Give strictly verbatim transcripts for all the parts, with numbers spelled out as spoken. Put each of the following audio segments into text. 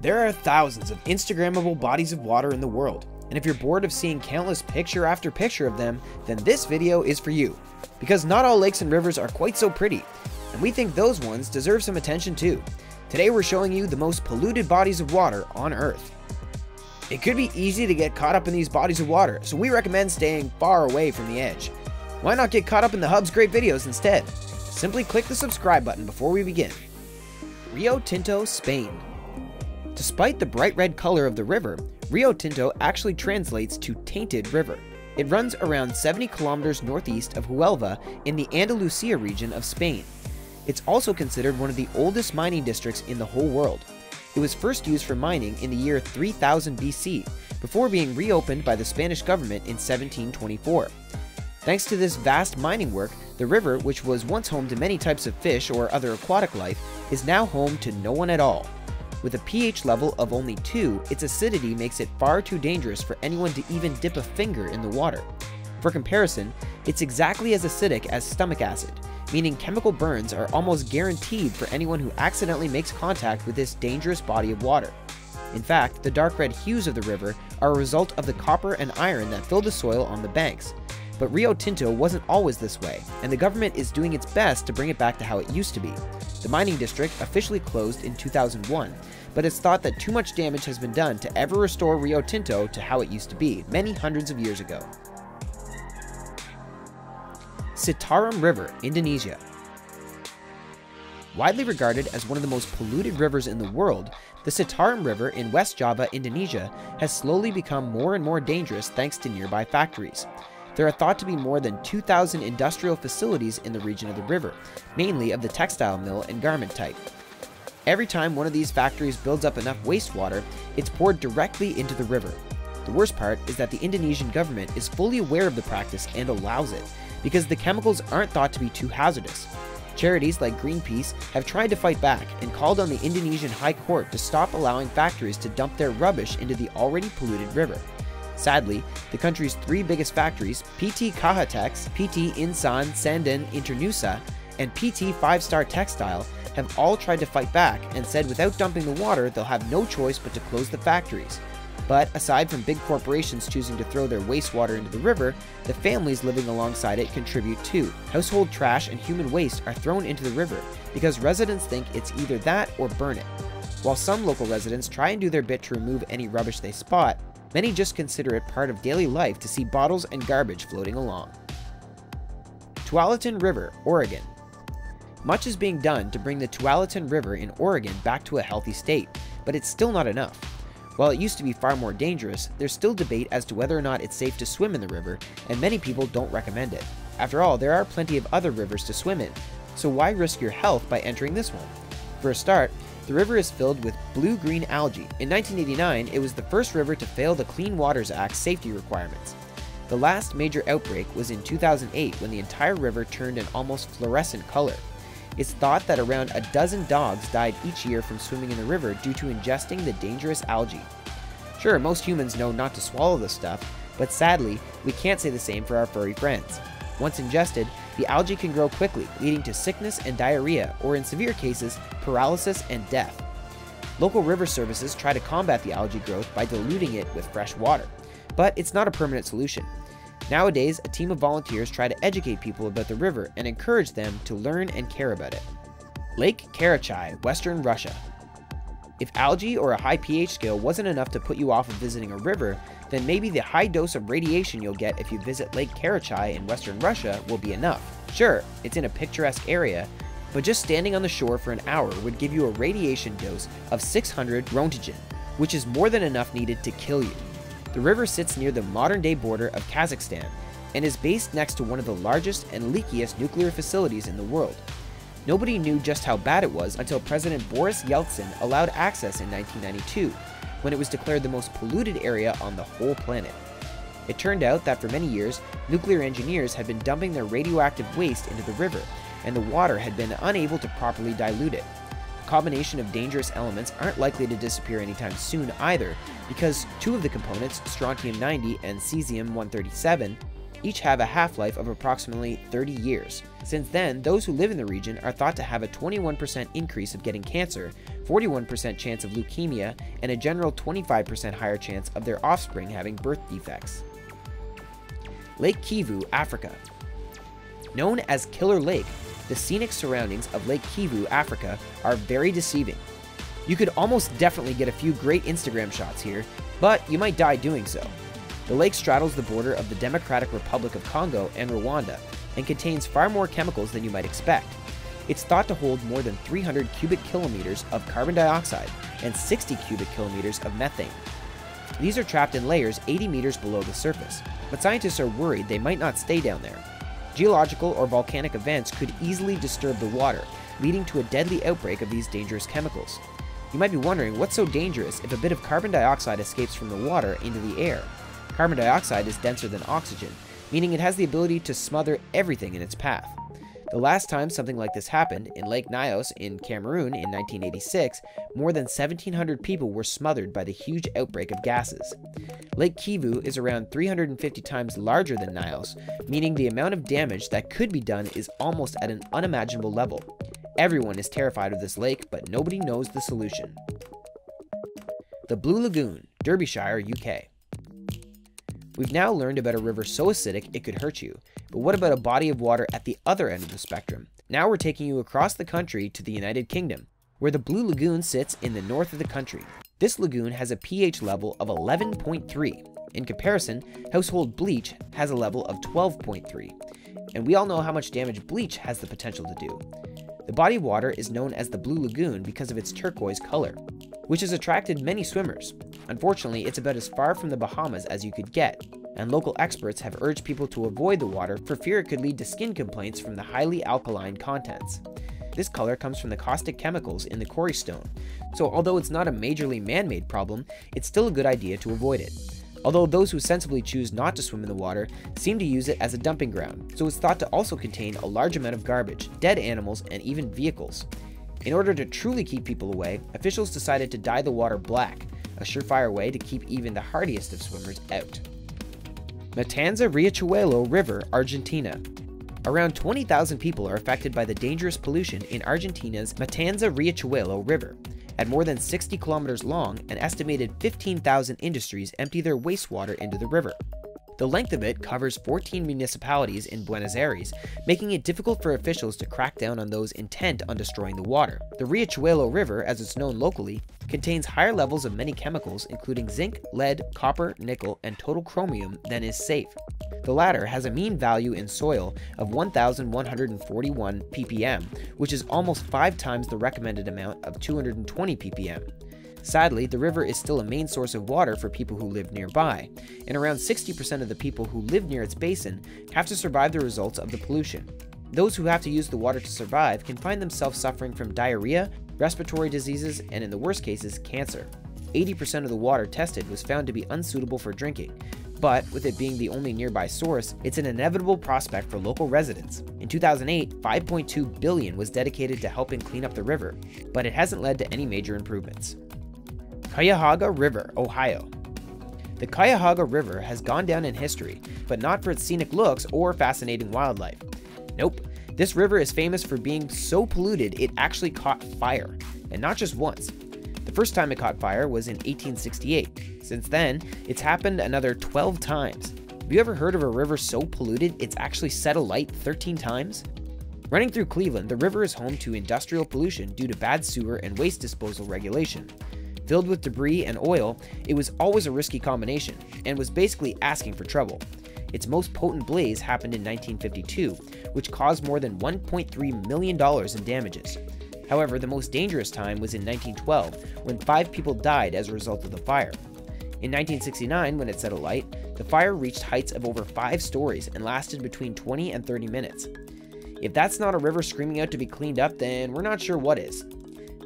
There are thousands of Instagrammable bodies of water in the world, and if you're bored of seeing countless picture after picture of them, then this video is for you. Because not all lakes and rivers are quite so pretty, and we think those ones deserve some attention too. Today we're showing you the most polluted bodies of water on Earth. It could be easy to get caught up in these bodies of water, so we recommend staying far away from the edge. Why not get caught up in the hub's great videos instead? Simply click the subscribe button before we begin. Rio Tinto, Spain. Despite the bright red color of the river, Rio Tinto actually translates to tainted river. It runs around seventy kilometers northeast of Huelva in the Andalusia region of Spain. It's also considered one of the oldest mining districts in the whole world. It was first used for mining in the year three thousand B C, before being reopened by the Spanish government in seventeen twenty-four. Thanks to this vast mining work, the river, which was once home to many types of fish or other aquatic life, is now home to no one at all. With a pH level of only two, its acidity makes it far too dangerous for anyone to even dip a finger in the water. For comparison, it's exactly as acidic as stomach acid, meaning chemical burns are almost guaranteed for anyone who accidentally makes contact with this dangerous body of water. In fact, the dark red hues of the river are a result of the copper and iron that fill the soil on the banks. But Rio Tinto wasn't always this way, and the government is doing its best to bring it back to how it used to be. The mining district officially closed in two thousand one, but it's thought that too much damage has been done to ever restore Rio Tinto to how it used to be many hundreds of years ago. Citarum River, Indonesia. Widely regarded as one of the most polluted rivers in the world, the Citarum River in West Java, Indonesia has slowly become more and more dangerous thanks to nearby factories. There are thought to be more than two thousand industrial facilities in the region of the river, mainly of the textile mill and garment type. Every time one of these factories builds up enough wastewater, it's poured directly into the river. The worst part is that the Indonesian government is fully aware of the practice and allows it, because the chemicals aren't thought to be too hazardous. Charities like Greenpeace have tried to fight back and called on the Indonesian High Court to stop allowing factories to dump their rubbish into the already polluted river. Sadly, the country's three biggest factories, P T Kahatex, P T Insan Sandin Internusa, and P T Five Star Textile, have all tried to fight back and said without dumping the water they'll have no choice but to close the factories. But aside from big corporations choosing to throw their wastewater into the river, the families living alongside it contribute too. Household trash and human waste are thrown into the river because residents think it's either that or burn it. While some local residents try and do their bit to remove any rubbish they spot, many just consider it part of daily life to see bottles and garbage floating along. Tualatin River, Oregon. Much is being done to bring the Tualatin River in Oregon back to a healthy state, but it's still not enough. While it used to be far more dangerous, there's still debate as to whether or not it's safe to swim in the river, and many people don't recommend it. After all, there are plenty of other rivers to swim in, so why risk your health by entering this one? For a start, the river is filled with blue-green algae. In nineteen eighty-nine, it was the first river to fail the Clean Waters Act safety requirements. The last major outbreak was in two thousand eight when the entire river turned an almost fluorescent color. It's thought that around a dozen dogs died each year from swimming in the river due to ingesting the dangerous algae. Sure, most humans know not to swallow this stuff, but sadly, we can't say the same for our furry friends. Once ingested, the algae can grow quickly, leading to sickness and diarrhea, or in severe cases, paralysis and death. Local river services try to combat the algae growth by diluting it with fresh water, but it's not a permanent solution. Nowadays, a team of volunteers try to educate people about the river and encourage them to learn and care about it. Lake Karachay, Western Russia. If algae or a high pH scale wasn't enough to put you off of visiting a river, then maybe the high dose of radiation you'll get if you visit Lake Karachay in Western Russia will be enough. Sure, it's in a picturesque area, but just standing on the shore for an hour would give you a radiation dose of six hundred roentgen, which is more than enough needed to kill you. The river sits near the modern-day border of Kazakhstan and is based next to one of the largest and leakiest nuclear facilities in the world. Nobody knew just how bad it was until President Boris Yeltsin allowed access in nineteen ninety-two, when it was declared the most polluted area on the whole planet. It turned out that for many years, nuclear engineers had been dumping their radioactive waste into the river, and the water had been unable to properly dilute it. The combination of dangerous elements aren't likely to disappear anytime soon either, because two of the components, strontium ninety and cesium one thirty-seven, each have a half-life of approximately thirty years. Since then, those who live in the region are thought to have a twenty-one percent increase of getting cancer, forty-one percent chance of leukemia, and a general twenty-five percent higher chance of their offspring having birth defects. Lake Kivu, Africa. Known as Killer Lake, the scenic surroundings of Lake Kivu, Africa are very deceiving. You could almost definitely get a few great Instagram shots here, but you might die doing so. The lake straddles the border of the Democratic Republic of Congo and Rwanda, and contains far more chemicals than you might expect. It's thought to hold more than three hundred cubic kilometers of carbon dioxide and sixty cubic kilometers of methane. These are trapped in layers eighty meters below the surface, but scientists are worried they might not stay down there. Geological or volcanic events could easily disturb the water, leading to a deadly outbreak of these dangerous chemicals. You might be wondering what's so dangerous if a bit of carbon dioxide escapes from the water into the air. Carbon dioxide is denser than oxygen, meaning it has the ability to smother everything in its path. The last time something like this happened, in Lake Nyos in Cameroon in nineteen eighty-six, more than seventeen hundred people were smothered by the huge outbreak of gases. Lake Kivu is around three hundred fifty times larger than Nyos, meaning the amount of damage that could be done is almost at an unimaginable level. Everyone is terrified of this lake, but nobody knows the solution. The Blue Lagoon, Derbyshire, U K. We've now learned about a river so acidic it could hurt you, but what about a body of water at the other end of the spectrum? Now we're taking you across the country to the United Kingdom, where the Blue Lagoon sits in the north of the country. This lagoon has a pH level of eleven point three. In comparison, household bleach has a level of twelve point three, and we all know how much damage bleach has the potential to do. The body of water is known as the Blue Lagoon because of its turquoise color, which has attracted many swimmers. Unfortunately, it's about as far from the Bahamas as you could get, and local experts have urged people to avoid the water for fear it could lead to skin complaints from the highly alkaline contents. This color comes from the caustic chemicals in the quarry stone, so although it's not a majorly man-made problem, it's still a good idea to avoid it. Although those who sensibly choose not to swim in the water seem to use it as a dumping ground, so it's thought to also contain a large amount of garbage, dead animals, and even vehicles. In order to truly keep people away, officials decided to dye the water black, a surefire way to keep even the hardiest of swimmers out. Matanza-Riachuelo River, Argentina. Around twenty thousand people are affected by the dangerous pollution in Argentina's Matanza-Riachuelo River. At more than sixty kilometers long, an estimated fifteen thousand industries empty their wastewater into the river. The length of it covers fourteen municipalities in Buenos Aires, making it difficult for officials to crack down on those intent on destroying the water. The Riachuelo River, as it's known locally, contains higher levels of many chemicals including zinc, lead, copper, nickel, and total chromium than is safe. The latter has a mean value in soil of one thousand one hundred forty-one p p m, which is almost five times the recommended amount of two hundred twenty p p m. Sadly, the river is still a main source of water for people who live nearby, and around sixty percent of the people who live near its basin have to survive the results of the pollution. Those who have to use the water to survive can find themselves suffering from diarrhea, respiratory diseases, and in the worst cases, cancer. eighty percent of the water tested was found to be unsuitable for drinking, but with it being the only nearby source, it's an inevitable prospect for local residents. In two thousand eight, five point two billion dollars was dedicated to helping clean up the river, but it hasn't led to any major improvements. Cuyahoga River, Ohio. The Cuyahoga River has gone down in history, but not for its scenic looks or fascinating wildlife. Nope, this river is famous for being so polluted it actually caught fire, and not just once. The first time it caught fire was in eighteen sixty-eight. Since then, it's happened another twelve times. Have you ever heard of a river so polluted it's actually set alight thirteen times? Running through Cleveland, the river is home to industrial pollution due to bad sewer and waste disposal regulation. Filled with debris and oil, it was always a risky combination, and was basically asking for trouble. Its most potent blaze happened in nineteen fifty-two, which caused more than one point three million dollars in damages. However, the most dangerous time was in nineteen twelve, when five people died as a result of the fire. In nineteen sixty-nine, when it set alight, the fire reached heights of over five stories and lasted between twenty and thirty minutes. If that's not a river screaming out to be cleaned up, then we're not sure what is.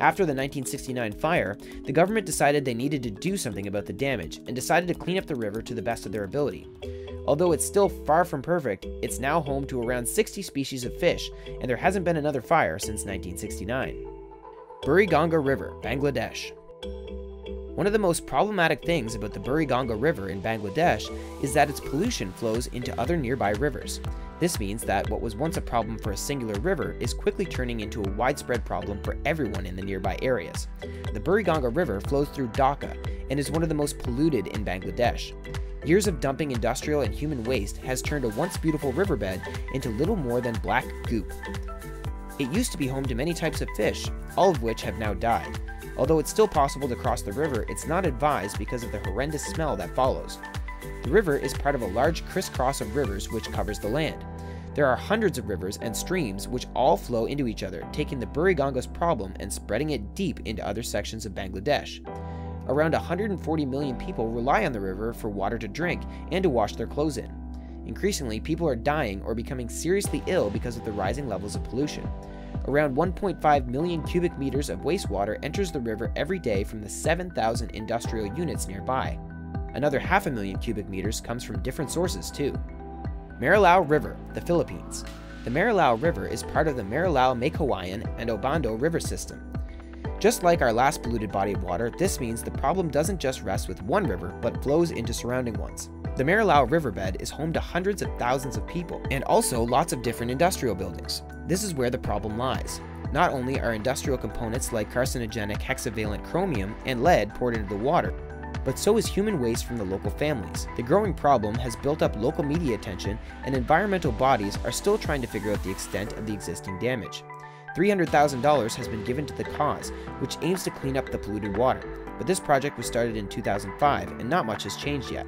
After the nineteen sixty-nine fire, the government decided they needed to do something about the damage and decided to clean up the river to the best of their ability. Although it's still far from perfect, it's now home to around sixty species of fish, and there hasn't been another fire since nineteen sixty-nine. Buriganga River, Bangladesh. One of the most problematic things about the Buriganga River in Bangladesh is that its pollution flows into other nearby rivers. This means that what was once a problem for a singular river is quickly turning into a widespread problem for everyone in the nearby areas. The Buriganga River flows through Dhaka and is one of the most polluted in Bangladesh. Years of dumping industrial and human waste has turned a once beautiful riverbed into little more than black goop. It used to be home to many types of fish, all of which have now died. Although it's still possible to cross the river, it's not advised because of the horrendous smell that follows. The river is part of a large crisscross of rivers which covers the land. There are hundreds of rivers and streams which all flow into each other, taking the Buriganga's problem and spreading it deep into other sections of Bangladesh. Around one hundred forty million people rely on the river for water to drink and to wash their clothes in. Increasingly, people are dying or becoming seriously ill because of the rising levels of pollution. Around one point five million cubic meters of wastewater enters the river every day from the seven thousand industrial units nearby. Another half a million cubic meters comes from different sources too. Marilao River, the Philippines. The Marilao River is part of the Marilao, Maykawayan, and Obando River system. Just like our last polluted body of water, this means the problem doesn't just rest with one river, but flows into surrounding ones. The Marilao riverbed is home to hundreds of thousands of people, and also lots of different industrial buildings. This is where the problem lies. Not only are industrial components like carcinogenic hexavalent chromium and lead poured into the water, but so is human waste from the local families. The growing problem has built up local media attention, and environmental bodies are still trying to figure out the extent of the existing damage. three hundred thousand dollars has been given to the cause, which aims to clean up the polluted water, but this project was started in two thousand five and not much has changed yet.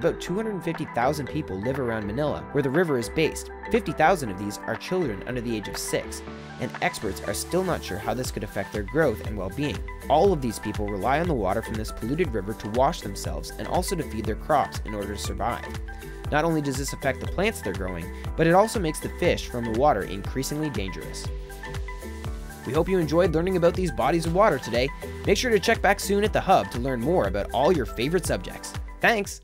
About two hundred fifty thousand people live around Manila, where the river is based. fifty thousand of these are children under the age of six, and experts are still not sure how this could affect their growth and well-being. All of these people rely on the water from this polluted river to wash themselves and also to feed their crops in order to survive. Not only does this affect the plants they're growing, but it also makes the fish from the water increasingly dangerous. We hope you enjoyed learning about these bodies of water today. Make sure to check back soon at the Hub to learn more about all your favorite subjects. Thanks!